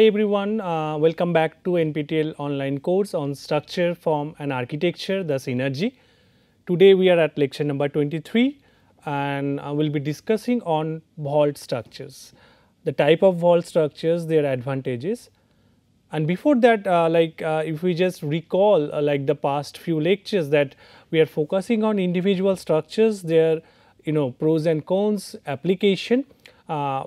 Hi everyone, welcome back to NPTEL online course on Structure, Form and Architecture, the synergy. Today we are at lecture number 23 and I will be discussing on vault structures, the type of vault structures, their advantages. And before that, if we just recall the past few lectures that we are focusing on individual structures, their pros and cons, application.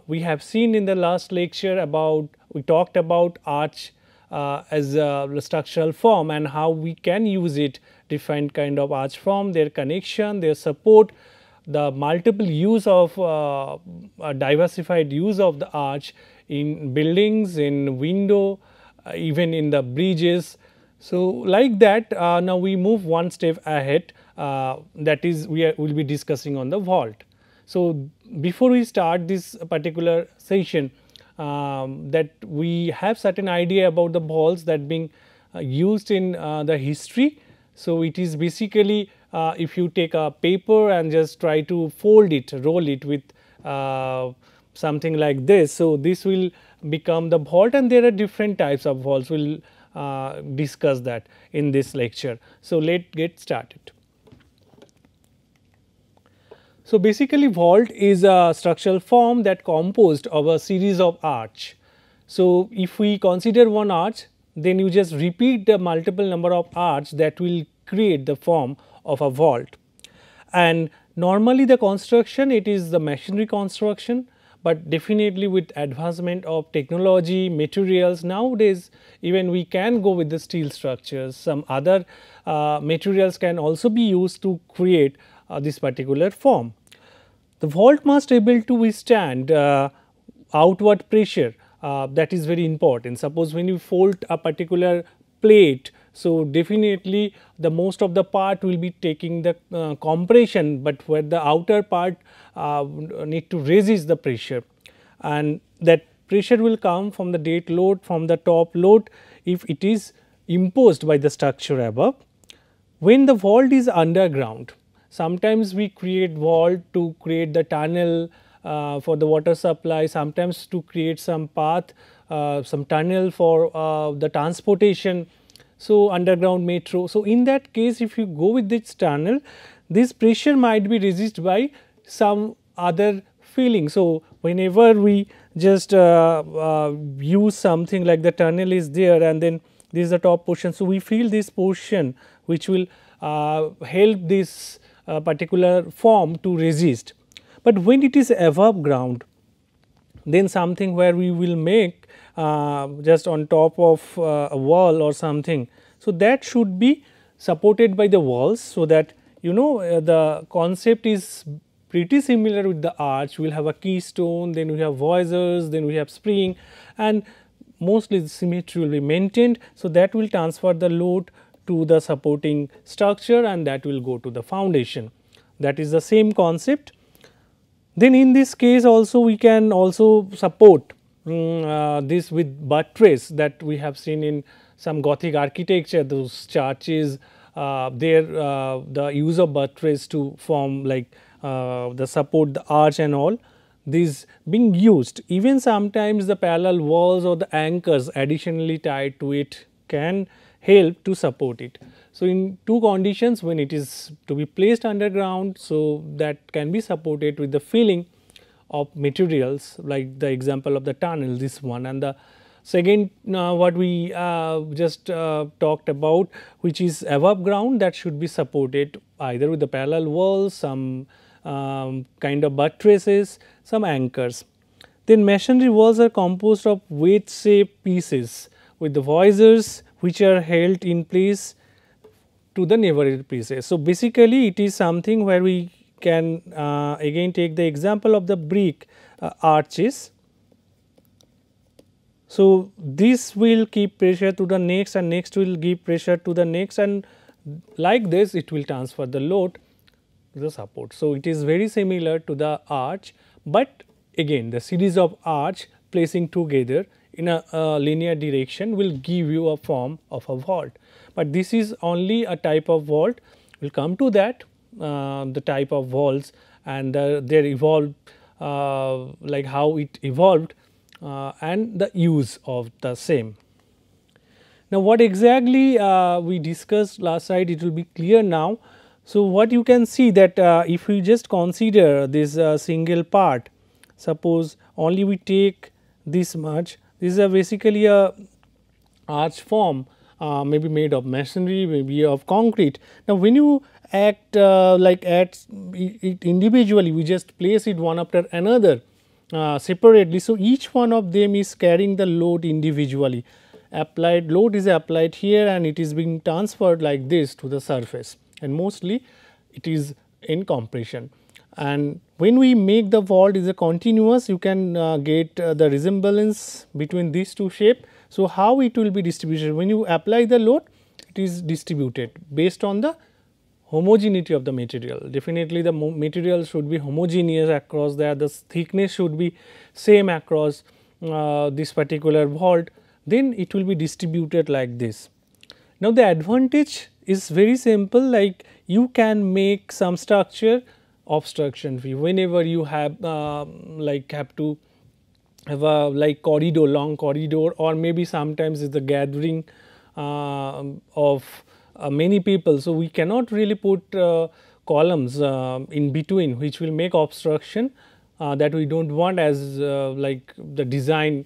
We have seen in the last lecture about, we talked about arch as a structural form and how we can use it, different kind of arch form, their connection, their support, the multiple use of diversified use of the arch in buildings, in window, even in the bridges. So, like that, now we move one step ahead, that is we will be discussing on the vault. So, before we start this particular session, that we have certain idea about the vaults that being used in the history. So, it is basically if you take a paper and just try to fold it, roll it with something like this. So, this will become the vault and there are different types of vaults. We will discuss that in this lecture. So, let's get started. So, basically vault is a structural form that composed of a series of arch. So, if we consider one arch, then you just repeat the multiple number of arch that will create the form of a vault. And normally the construction, it is the machinery construction, but definitely with advancement of technology, materials, nowadays even we can go with the steel structures, some other materials can also be used to create this particular form. The vault must able to withstand outward pressure, that is very important. Suppose when you fold a particular plate, so definitely the most of the part will be taking the compression, but where the outer part need to resist the pressure, and that pressure will come from the dead load, from the top load if it is imposed by the structure above. When the vault is underground, sometimes we create vault to create the tunnel for the water supply, sometimes to create some path, some tunnel for the transportation, so underground metro. So, in that case if you go with this tunnel, this pressure might be resisted by some other filling. So, whenever we just use something like the tunnel is there and then this is the top portion. So, we fill this portion which will help this particular form to resist. But when it is above ground, then something where we will make just on top of a wall or something. So, that should be supported by the walls, so that the concept is pretty similar with the arch. We will have a keystone, then we have voisers, then we have spring, and mostly the symmetry will be maintained. So, that will transfer the load to the supporting structure and that will go to the foundation. That is the same concept. Then in this case also we can also support this with buttress that we have seen in some Gothic architecture, those churches, the use of buttress to form like the support the arch and all, these being used. Even sometimes the parallel walls or the anchors additionally tied to it can help to support it. So, in two conditions, when it is to be placed underground, so that can be supported with the filling of materials like the example of the tunnel, this one, and the second what we just talked about, which is above ground, that should be supported either with the parallel walls, some kind of buttresses, some anchors. Then masonry walls are composed of wedge shaped pieces with the voisers, which are held in place to the neighborhood pieces. So, basically it is something where we can again take the example of the brick arches. So, this will give pressure to the next and next will give pressure to the next, and like this it will transfer the load to the support. So, it is very similar to the arch, but again the series of arch placing together in a linear direction will give you a form of a vault. But this is only a type of vault. We will come to that, the type of vaults and their evolved, like how it evolved and the use of the same. Now, what exactly we discussed last night, it will be clear now. So, what you can see that if we just consider this single part, suppose only we take this much, this is a basically a arch form, maybe made of masonry, maybe of concrete. Now, when you act like at it individually, we just place it one after another separately. So, each one of them is carrying the load individually. Applied load is applied here and it is being transferred like this to the surface, and mostly it is in compression. And when we make the vault is a continuous, you can get the resemblance between these two shapes. So, how it will be distributed? When you apply the load, it is distributed based on the homogeneity of the material. Definitely, the material should be homogeneous across that, the thickness should be same across this particular vault, then it will be distributed like this. Now, the advantage is very simple, like you can make some structure obstruction free. Whenever you have to have a corridor, long corridor, or maybe sometimes is the gathering of many people. So, we cannot really put columns in between, which will make obstruction that we do not want as like the design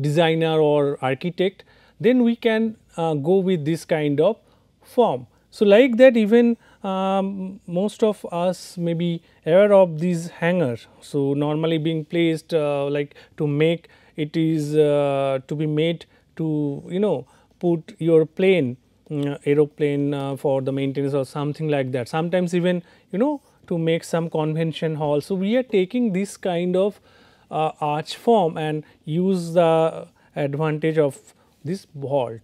designer or architect, then we can go with this kind of form. So, like that even most of us may be aware of these hangers. So, normally being placed like to make it is to be made to, you know, put your plane, aeroplane for the maintenance or something like that. Sometimes even, you know, to make some convention hall. So, we are taking this kind of arch form and use the advantage of this vault.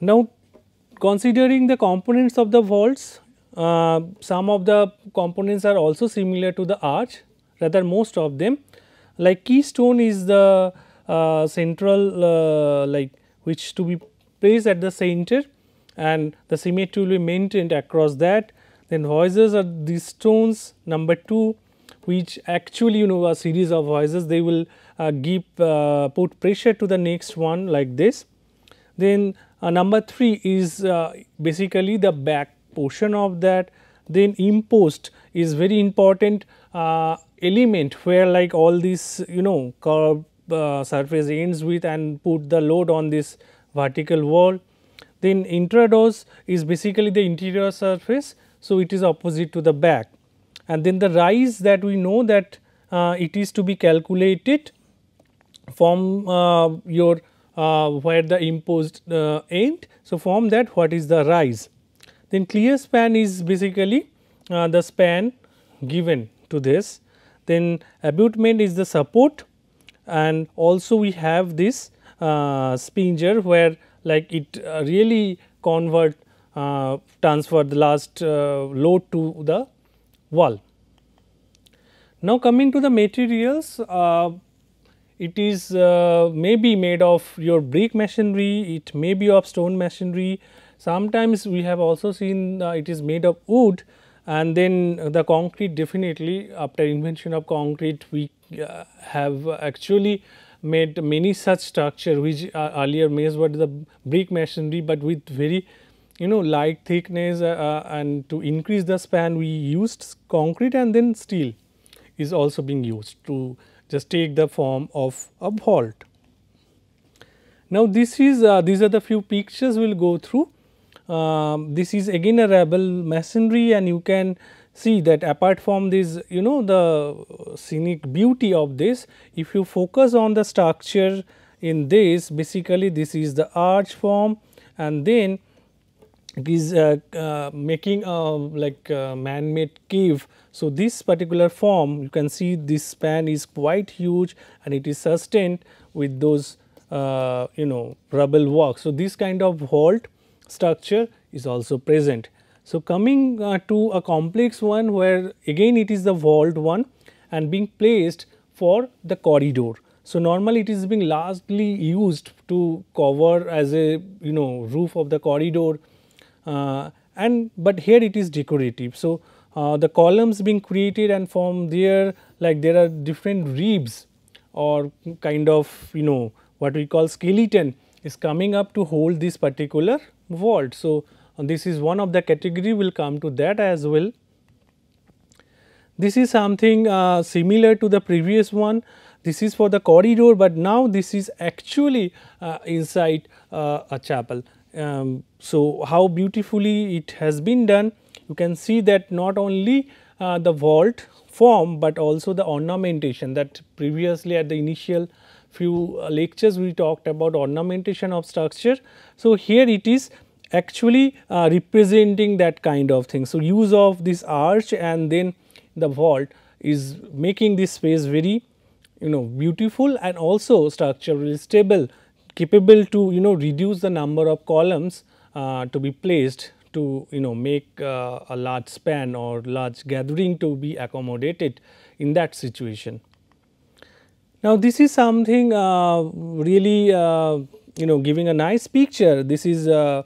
Now, considering the components of the vaults, some of the components are also similar to the arch, rather most of them, like keystone is the central like which to be placed at the center and the symmetry will be maintained across that. Then voices are these stones number 2, which actually, you know, a series of voices, they will give put pressure to the next one like this. Then number 3 is basically the back portion of that. Then impost is very important element where like all these, you know, curved surface ends with and put the load on this vertical wall. Then intradose is basically the interior surface. So, it is opposite to the back, and then the rise that we know that it is to be calculated from your where the imposed end. So, from that what is the rise. Then clear span is basically the span given to this. Then abutment is the support, and also we have this spinger where like it really transfer the last load to the wall. Now, coming to the materials, it is may be made of your brick masonry, it may be of stone masonry. Sometimes we have also seen it is made of wood, and then the concrete, definitely after invention of concrete we have actually made many such structure which earlier made were the brick masonry, but with very, you know, light thickness and to increase the span we used concrete, and then steel is also being used to just take the form of a vault. Now, this is these are the few pictures we will go through. This is again a rabble masonry, and you can see that apart from this, you know, the scenic beauty of this, if you focus on the structure in this, basically this is the arch form, and then it is making a man-made cave. So, this particular form, you can see this span is quite huge and it is sustained with those rubble walks. So, this kind of vault structure is also present. So, coming to a complex one where again it is the vault one and being placed for the corridor. So, normally it is being largely used to cover as a roof of the corridor but here it is decorative. So, the columns being created and from there there are different ribs or kind of what we call skeleton is coming up to hold this particular vault. So, this is one of the category, we will come to that as well. This is something similar to the previous one. This is for the corridor, but now this is actually inside a chapel. So, how beautifully it has been done. You can see that not only the vault form, but also the ornamentation that previously at the initial few lectures we talked about ornamentation of structure. So, here it is actually representing that kind of thing. So, use of this arch and then the vault is making this space very beautiful and also structurally stable, capable to reduce the number of columns to be placed to make a large span or large gathering to be accommodated in that situation. Now, this is something really giving a nice picture. This is a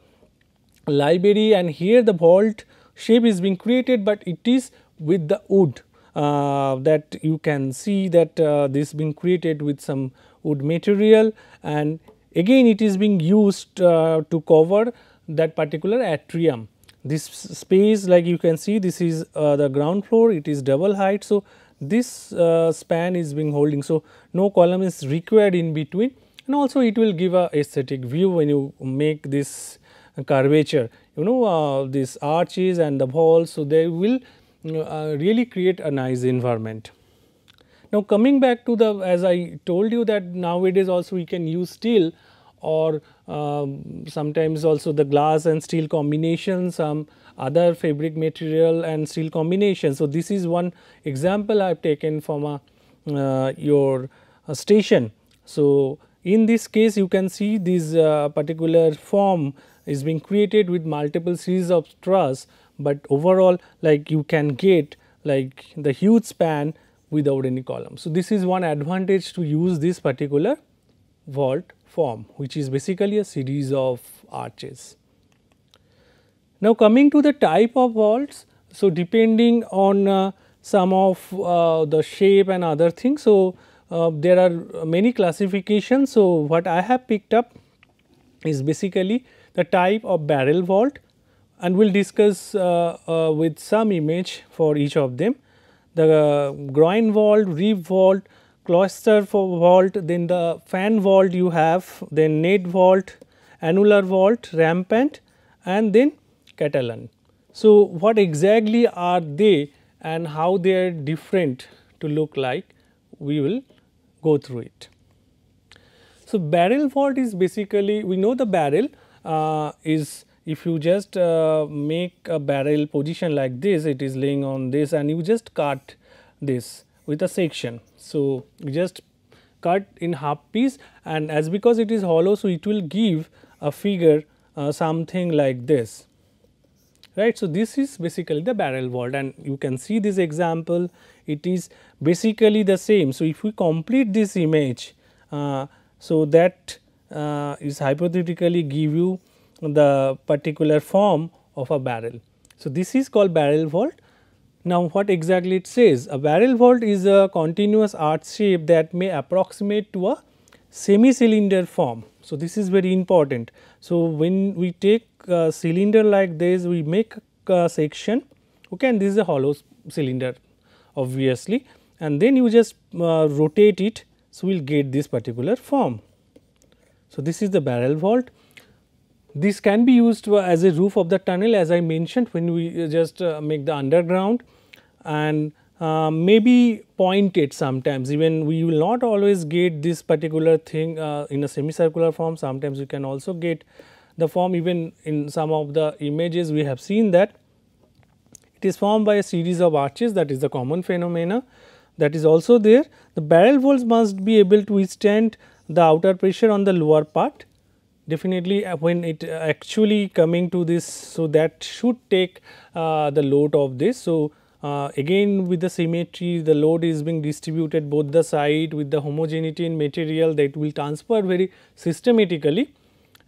library and here the vault shape is being created, but it is with the wood that you can see that this being created with some wood material and again it is being used to cover that particular atrium. This space you can see this is the ground floor, it is double height. So, this span is being holding. So, no column is required in between and also it will give a aesthetic view when you make this curvature this arches and the vault. So, they will really create a nice environment. Now, coming back to the as I told you that nowadays also we can use steel or sometimes also the glass and steel combination, some other fabric material and steel combination. So, this is one example I have taken from a, your station. So, in this case you can see this particular form is being created with multiple series of trusses, but overall you can get the huge span without any column. So, this is one advantage to use this particular vault form, which is basically a series of arches. Now, coming to the type of vaults. So, depending on some of the shape and other things. So, there are many classifications. So, what I have picked up is basically the type of barrel vault and we will discuss with some image for each of them. The groin vault, rib vault, cloister vault, then the fan vault you have, then net vault, annular vault, rampant and then Catalan. So, what exactly are they and how they are different to look like, we will go through it. So, barrel vault is basically we know the barrel is if you just make a barrel position like this, it is laying on this and you just cut this with a section. So, you just cut in half piece and as because it is hollow, so it will give a figure something like this, right. So, this is basically the barrel vault and you can see this example, it is basically the same. So, if we complete this image, so that is hypothetically give you the particular form of a barrel. So, this is called barrel vault. Now, what exactly it says? A barrel vault is a continuous arch shape that may approximate to a semi-cylinder form. So, this is very important. So, when we take a cylinder like this, we make a section, okay, and this is a hollow cylinder obviously and then you just rotate it. So, we will get this particular form. So, this is the barrel vault. This can be used as a roof of the tunnel as I mentioned when we just make the underground and maybe pointed sometimes even we will not always get this particular thing in a semicircular form. Sometimes you can also get the form, even in some of the images we have seen that it is formed by a series of arches, that is the common phenomena that is also there. The barrel walls must be able to withstand the outer pressure on the lower part. Definitely, when it actually coming to this, so that should take the load of this. So, again with the symmetry, the load is being distributed both the side with the homogeneity in material that will transfer very systematically,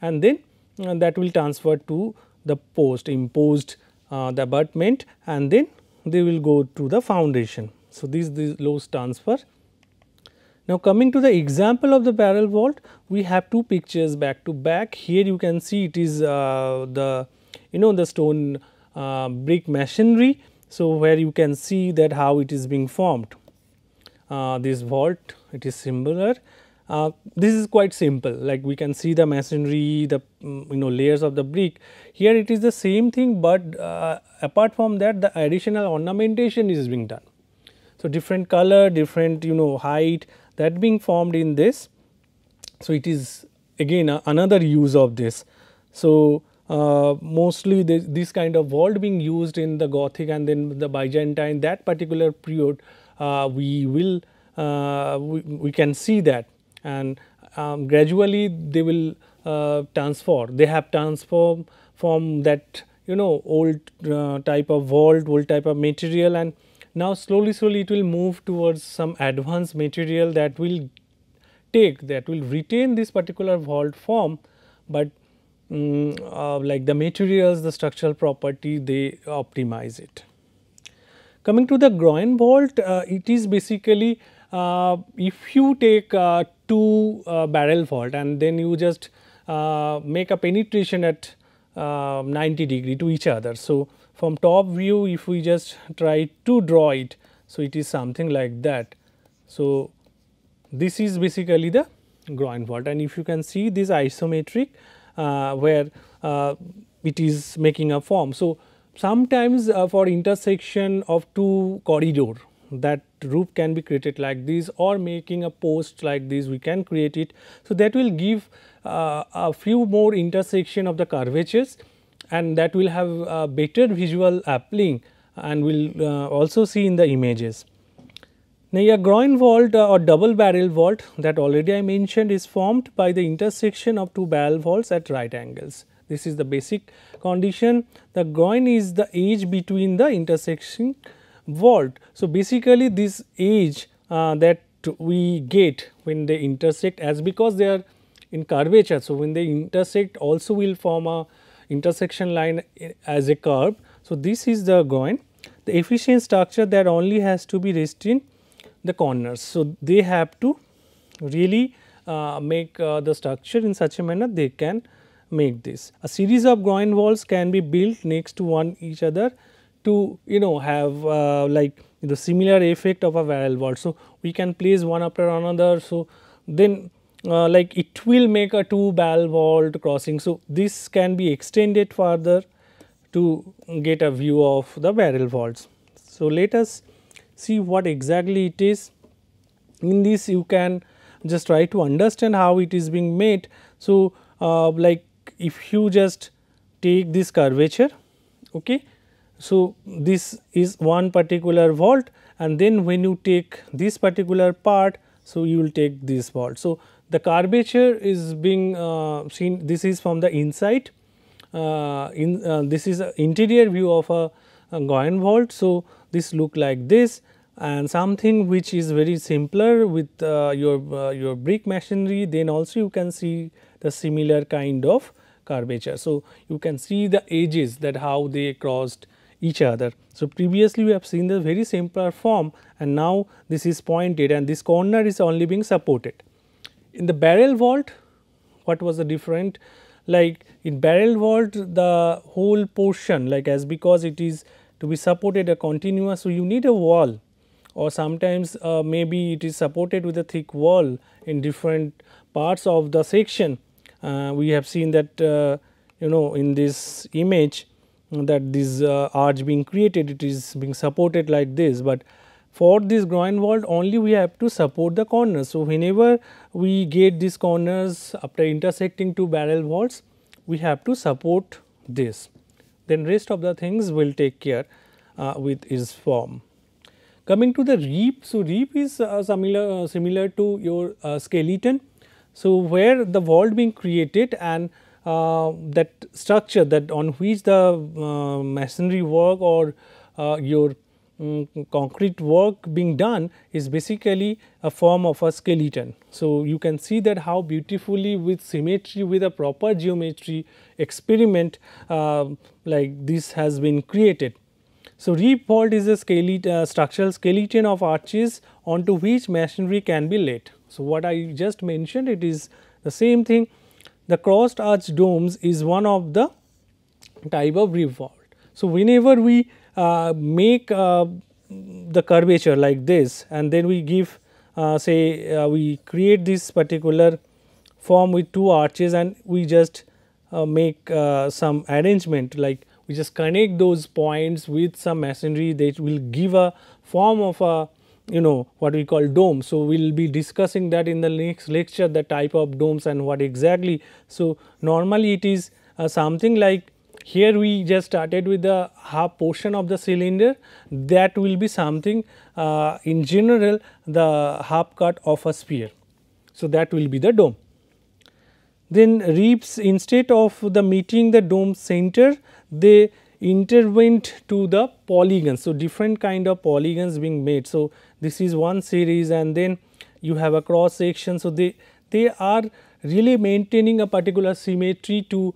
and then that will transfer to the post imposed the abutment, and then they will go to the foundation. So, these loads transfer. Now, coming to the example of the barrel vault, we have two pictures back to back. Here you can see it is the stone brick masonry. So, where you can see that how it is being formed, this vault, it is similar. This is quite simple, like we can see the masonry, the layers of the brick. Here it is the same thing, but apart from that the additional ornamentation is being done. So, different color, different height, that being formed in this. So, it is again another use of this. So, mostly this kind of vault being used in the Gothic and then the Byzantine, that particular period we can see that, and gradually they will transform. They have transformed from that old type of vault, old type of material, and now slowly it will move towards some advanced material that will retain this particular vault form, but like the materials, the structural property, they optimize it. Coming to the groin vault, it is basically if you take two barrel vault and then you just make a penetration at 90 degree to each other. So, from top view if we just try to draw it, so it is something like that. So, this is basically the groin vault, and if you can see this isometric where it is making a form. So, sometimes for intersection of two corridor, that roof can be created like this, or making a post like this we can create it. So, that will give a few more intersection of the curvatures, and that will have a better visual appling, and we will also see in the images. Now, a groin vault or double barrel vault that already I mentioned is formed by the intersection of two barrel vaults at right angles. This is the basic condition. The groin is the edge between the intersecting vault. So, basically this edge that we get when they intersect, as because they are in curvature. So, when they intersect also will form a intersection line as a curve. So, this is the groin. The efficient structure that only has to be restrained the corners. So, they have to really make the structure in such a manner they can make this. A series of groin walls can be built next to one each other to have like the similar effect of a barrel vault. So, we can place one after another. So, then like it will make a two barrel vault crossing. So, this can be extended further to get a view of the barrel vaults. So, let us see what exactly it is. In this you can just try to understand how it is being made. So, like if you just take this curvature, okay. So, this is one particular vault, and then when you take this particular part, so you will take this vault. So, the curvature is being seen. This is from the inside, this is an interior view of a groin vault. So, this look like this, and something which is very simpler with your brick masonry, then also you can see the similar kind of curvature. So, you can see the edges that how they crossed each other. So, previously we have seen the very simpler form, and now this is pointed and this corner is only being supported. In the barrel vault, what was the different? Like in barrel vault, the whole portion, like as because it is to be supported a continuous, so you need a wall, or sometimes maybe it is supported with a thick wall in different parts of the section. We have seen that in this image that this arch being created, it is being supported like this, but for this groin vault only we have to support the corners. So, whenever we get these corners after intersecting two barrel vaults, we have to support this, then rest of the things will take care with its form. Coming to the rib, so rib is similar to your skeleton. So, where the vault being created and that structure that on which the masonry work or your concrete work being done is basically a form of a skeleton. So, you can see that how beautifully with symmetry, with a proper geometry experiment like this has been created. So, rib vault is a skeleton, structural skeleton of arches onto which masonry can be laid. So, what I just mentioned, it is the same thing. The crossed arch domes is one of the type of rib vault. So, whenever we make the curvature like this and then we give say we create this particular form with two arches and we just make some arrangement, like we just connect those points with some masonry, that will give a form of a, you know, what we call dome. So, we will be discussing that in the next lecture, the type of domes and what exactly. So, normally it is something like, here we just started with the half portion of the cylinder, that will be something in general the half cut of a sphere. So, that will be the dome. Then ribs, instead of the meeting the dome center, they intervened to the polygons. So, different kind of polygons being made. So, this is one series and then you have a cross section. So, they are really maintaining a particular symmetry to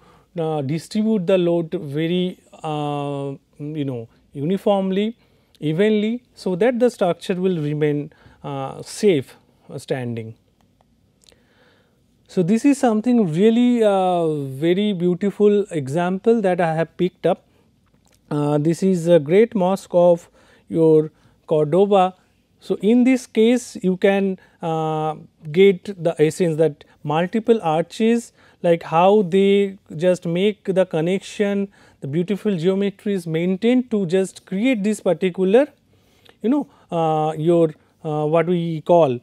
distribute the load very you know, uniformly, evenly, so that the structure will remain safe standing. So, this is something really very beautiful example that I have picked up. This is a great mosque of your Cordoba. So, in this case you can get the essence that multiple arches, like how they just make the connection, the beautiful geometry is maintained to just create this particular, you know, your what we call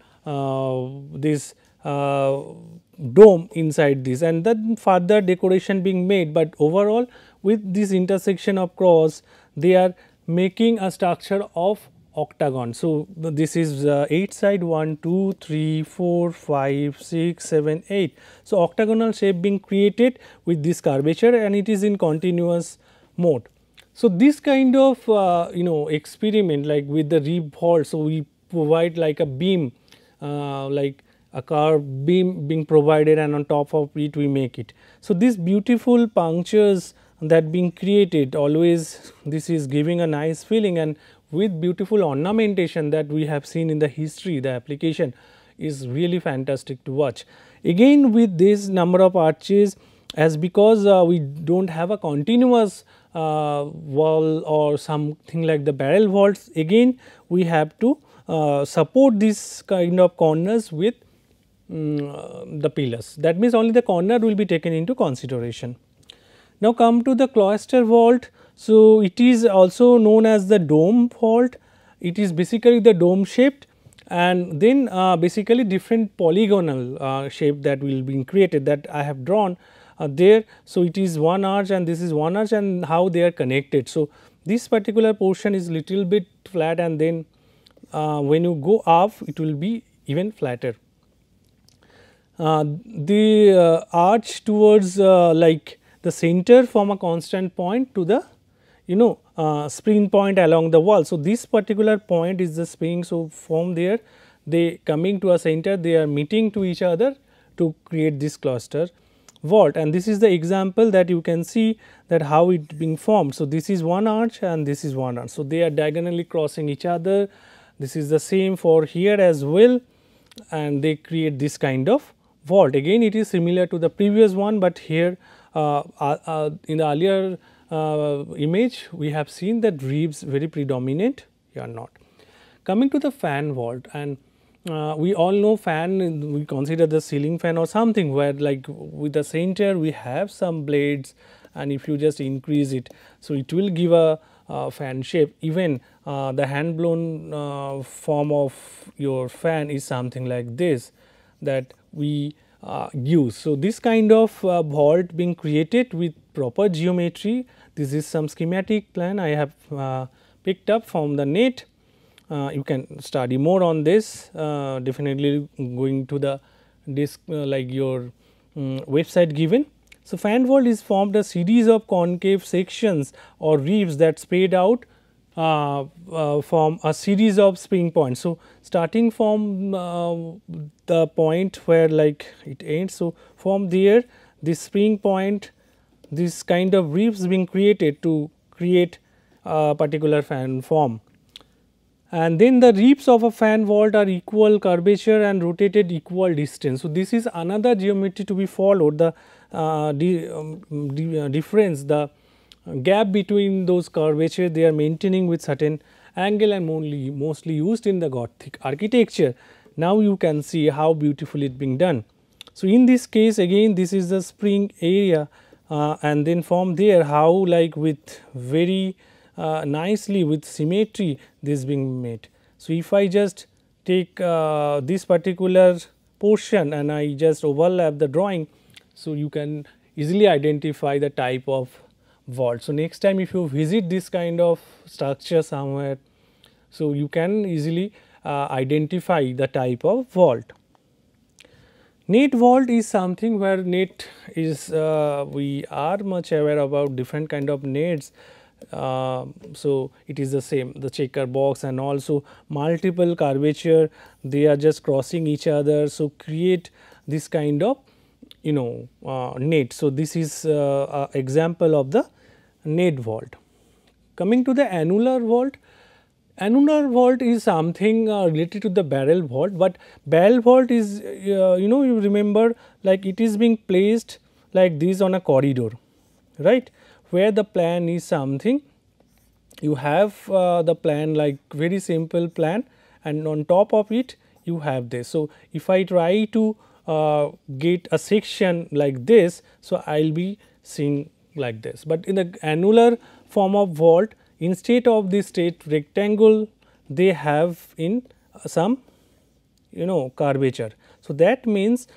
this dome inside this, and then further decoration being made. But overall with this intersection of cross, they are making a structure of octagon. So, this is 8 side 1, 2, 3, 4, 5, 6, 7, 8. So, octagonal shape being created with this curvature and it is in continuous mode. So, this kind of you know, experiment like with the rib vault. So, we provide like a beam like a curved beam being provided and on top of it we make it. So, these beautiful punctures that being created, always this is giving a nice feeling, and with beautiful ornamentation that we have seen in the history, the application is really fantastic to watch. Again with this number of arches, as because we do not have a continuous wall or something like the barrel vaults, again we have to support this kind of corners with the pillars. That means, only the corner will be taken into consideration. Now, come to the cloister vault. So, it is also known as the dome vault. It is basically the dome shaped and then basically different polygonal shape that will be created, that I have drawn there. So, it is one arch and this is one arch and how they are connected. So, this particular portion is little bit flat and then when you go up it will be even flatter. The arch towards like the center from a constant point to the, you know, spring point along the wall. So, this particular point is the spring. So, from there they coming to a center, they are meeting to each other to create this cluster vault, and this is the example that you can see that how it being formed. So, this is one arch and this is one arch. So, they are diagonally crossing each other. This is the same for here as well and they create this kind of vault. Again it is similar to the previous one, but here in the earlier image we have seen that ribs very predominant, here not. Coming to the fan vault, and we all know fan, we consider the ceiling fan or something where like with the center we have some blades and if you just increase it, so it will give a fan shape. Even the hand blown form of your fan is something like this, that we use. So, this kind of vault being created with proper geometry. This is some schematic plan I have picked up from the net. You can study more on this, definitely going to the disk like your website given. So, fan vault is formed a series of concave sections or reefs that spread out from a series of spring points. So, starting from the point where like it ends. So, from there this spring point, this kind of reefs being created to create a particular fan form. And then the reefs of a fan vault are equal curvature and rotated equal distance. So, this is another geometry to be followed, the difference, the gap between those curvature they are maintaining with certain angle and mostly used in the Gothic architecture. Now, you can see how beautifully it being done. So, in this case again this is the spring area and then from there how like with very nicely with symmetry this being made. So, if I just take this particular portion and I just overlap the drawing, so you can easily identify the type of vault. So, next time if you visit this kind of structure somewhere, so you can easily identify the type of vault. Net vault is something where net is we are much aware about different kind of nets. So, it is the same, the checker box and also multiple curvature, they are just crossing each other. So, create this kind of net. So, this is a example of the net vault. Coming to the annular vault. Annular vault is something related to the barrel vault, but barrel vault is you remember like it is being placed like this on a corridor, right, where the plan is something you have the plan like very simple plan and on top of it you have this. So, if I try to get a section like this, so I will be seeing like this, but in the annular form of vault instead of this straight rectangle they have in some curvature. So, that means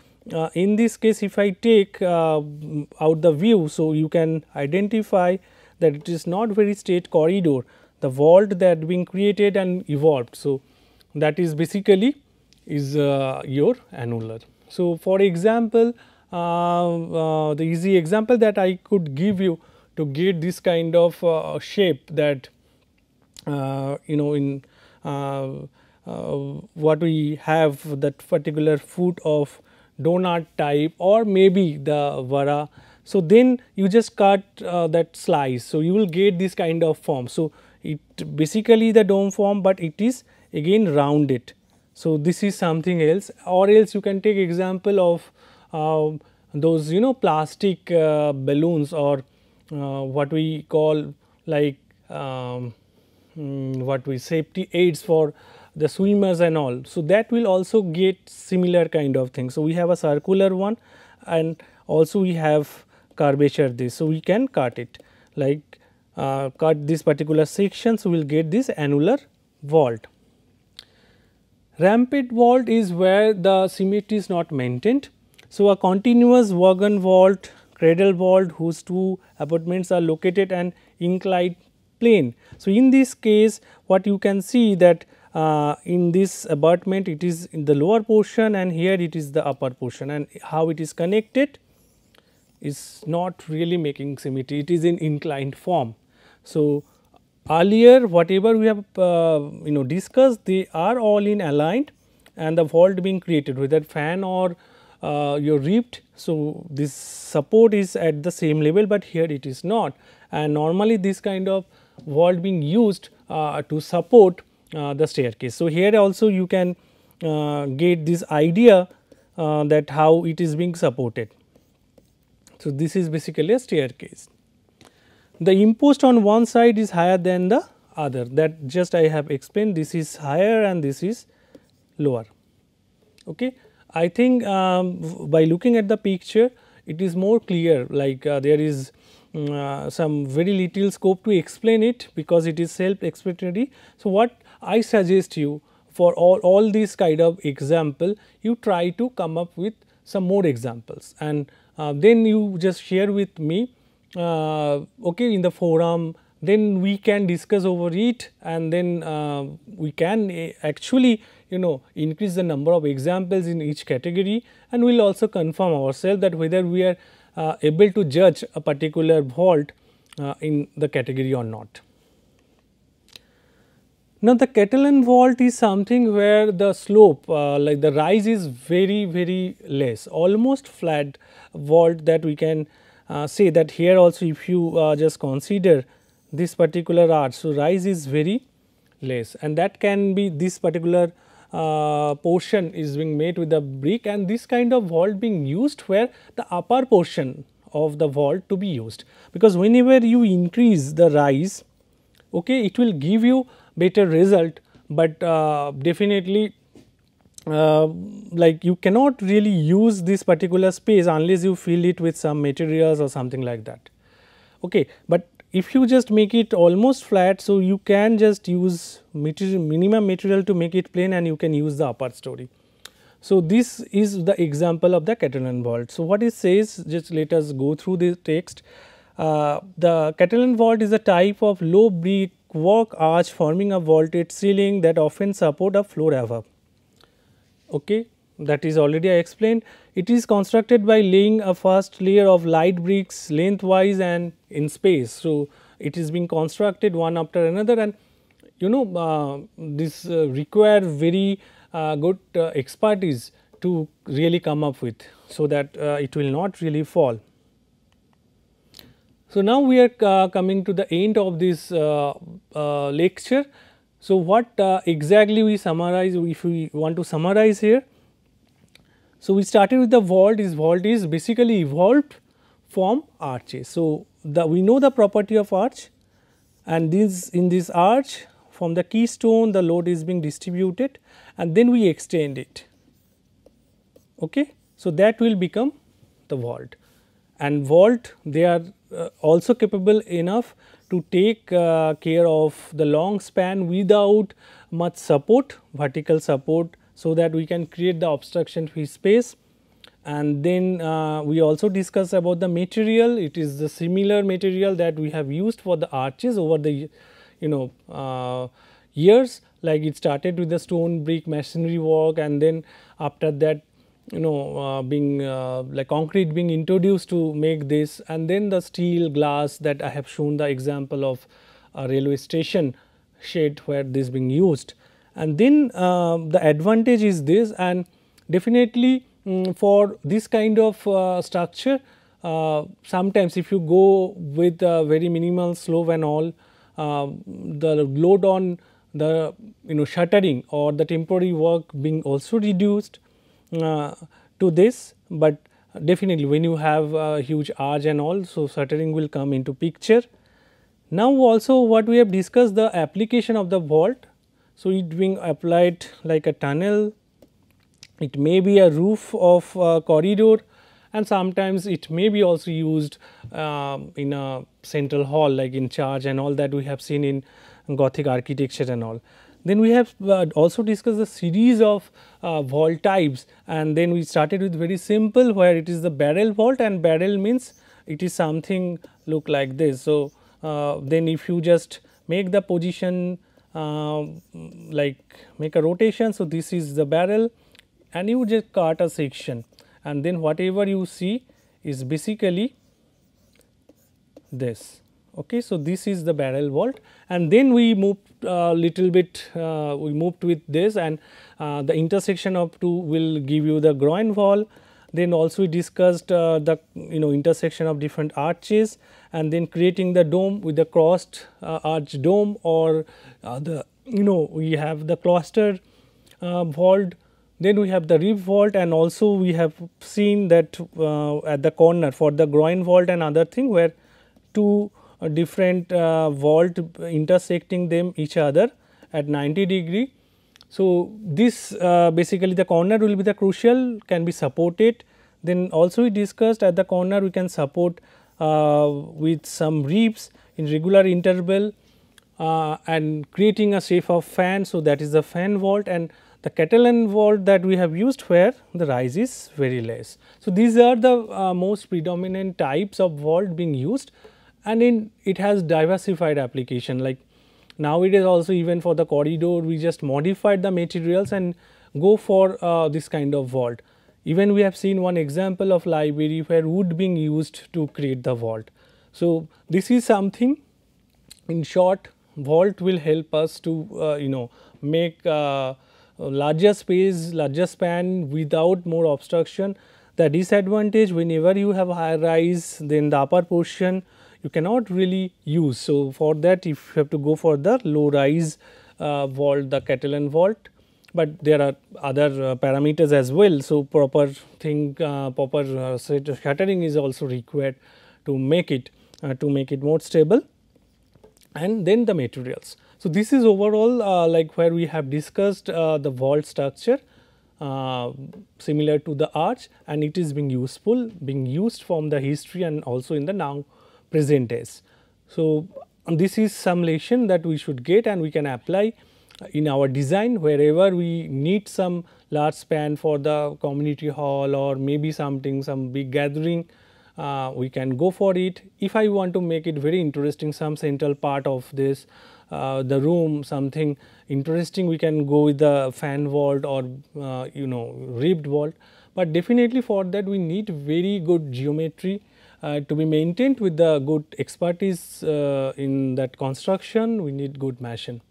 in this case if I take out the view, so you can identify that it is not very straight corridor, the vault that being created and evolved. So, that is basically is your annular. So, for example, the easy example that I could give you to get this kind of shape that in what we have that particular foot of donut type or maybe the vara. So, then you just cut that slice. So, you will get this kind of form. So, it basically the dome form, but it is again rounded. So, this is something else, or else you can take example of those plastic balloons or what we call like what we safety aids for the swimmers and all. So, that will also get similar kind of thing. So, we have a circular one and also we have curvature this. So, we can cut it like cut this particular section. So, we will get this annular vault. Ramped vault is where the symmetry is not maintained. So, a continuous wagon vault, cradle vault whose two abutments are located and inclined plane. So, in this case what you can see that in this abutment it is in the lower portion and here it is the upper portion, and how it is connected is not really making symmetry, it is in inclined form. So, earlier whatever we have discussed, they are all in aligned and the vault being created whether fan or your ribbed. So, this support is at the same level, but here it is not, and normally this kind of vault being used to support the staircase. So, here also you can get this idea that how it is being supported. So, this is basically a staircase. The impost on one side is higher than the other, that just I have explained, this is higher and this is lower. Okay. I think by looking at the picture it is more clear like there is some very little scope to explain it because it is self-explanatory. So, what I suggest you for all these kind of example, you try to come up with some more examples, and then you just share with me okay, in the forum, then we can discuss over it, and then we can actually, you know, increase the number of examples in each category, and we will also confirm ourselves that whether we are able to judge a particular vault in the category or not. Now, the Catalan vault is something where the slope like the rise is very less, almost flat vault, that we can say that here also if you just consider this particular arch. So, rise is very less, and that can be this particular portion is being made with the brick, and this kind of vault being used where the upper portion of the vault to be used, because whenever you increase the rise, okay, it will give you better result, but definitely like you cannot really use this particular space unless you fill it with some materials or something like that. Okay. But if you just make it almost flat, so you can just use material, minimum material to make it plain, and you can use the upper story. So, this is the example of the Catalan vault. So, what it says, just let us go through the text. The Catalan vault is a type of low brick work arch forming a vaulted ceiling that often support a floor above. Okay, that is already I explained. It is constructed by laying a first layer of light bricks lengthwise and in space. So, it is being constructed one after another, and you know this require very good expertise to really come up with, so that it will not really fall. So, now we are coming to the end of this lecture. So, what exactly we summarize, if we want to summarize here. So, we started with the vault. This vault is basically evolved from arches. So, we know the property of arch, and this in this arch from the keystone the load is being distributed, and then we extend it. Okay. So, that will become the vault, and vault they are also capable enough to take care of the long span without much support, vertical support, so that we can create the obstruction free space. And then we also discuss about the material. It is the similar material that we have used for the arches over the, you know, years, like it started with the stone brick masonry work, and then after that, you know, being like concrete being introduced to make this, and then the steel, glass, that I have shown the example of a railway station shed where this being used. And then the advantage is this, and definitely for this kind of structure, sometimes if you go with very minimal slope and all, the load on the, you know, shuttering or the temporary work being also reduced to this. But definitely when you have a huge arch and all, so shuttering will come into picture. Now, also what we have discussed, the application of the vault. So, it being applied like a tunnel, it may be a roof of a corridor, and sometimes it may be also used in a central hall, like in church and all that we have seen in Gothic architecture and all. Then we have also discussed the series of vault types, and then we started with very simple, where it is the barrel vault, and barrel means it is something look like this. So, then if you just make the position like make a rotation. So, this is the barrel, and you just cut a section, and then whatever you see is basically this. Okay. So, this is the barrel vault, and then we moved little bit, we moved with this, and the intersection of two will give you the groin wall. Then also we discussed the, you know, intersection of different arches, and then creating the dome with the crossed arch dome, or the, you know, we have the cluster vault. Then we have the rib vault, and also we have seen that at the corner for the groin vault and other thing, where two different vault intersecting them each other at 90 degree. So, this basically the corner will be the crucial, can be supported. Then also we discussed at the corner we can support with some ribs in regular interval, and creating a shape of fan. So, that is the fan vault, and The Catalan word that we have used where the rise is very less. So, these are the most predominant types of vault being used, and it has diversified application. Like now it is also even for the corridor, we just modified the materials and go for this kind of vault. Even we have seen one example of library where wood being used to create the vault. So, this is something, in short, vault will help us to make larger space, larger span without more obstruction. The disadvantage, whenever you have high rise, then the upper portion you cannot really use. So, for that if you have to go for the low rise vault, the Catalan vault, but there are other parameters as well. So, proper shuttering is also required to make it more stable, and then the materials. So, this is overall like where we have discussed the vault structure similar to the arch, and it is being used from the history and also in the now present days. So, this is some lesson that we should get and we can apply in our design wherever we need some large span for the community hall or maybe some big gathering. We can go for it. If I want to make it very interesting, some central part of this the room, something interesting, we can go with the fan vault or ribbed vault. But definitely for that we need very good geometry to be maintained with the good expertise in that construction. We need good machine.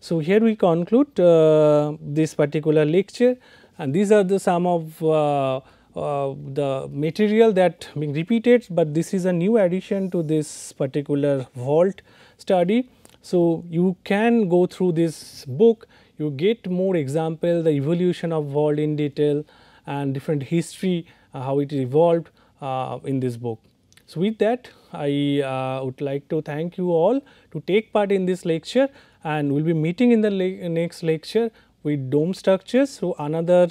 So, here we conclude this particular lecture, and these are the some of the material that being repeated, but this is a new addition to this particular vault study. So, you can go through this book, you get more example, the evolution of vault in detail and different history, how it evolved in this book. So, with that I would like to thank you all to take part in this lecture, and we will be meeting in the next lecture with dome structures. So, another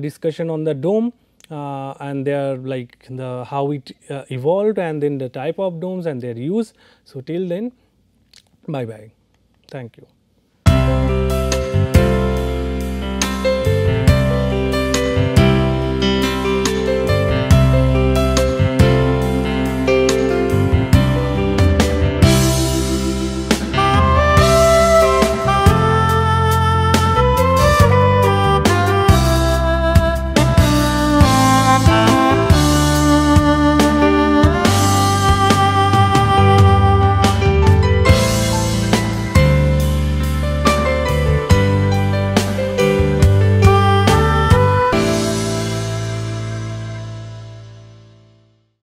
discussion on the dome. And they are like the how it evolved, and then the type of domes and their use. So, till then, bye bye. Thank you.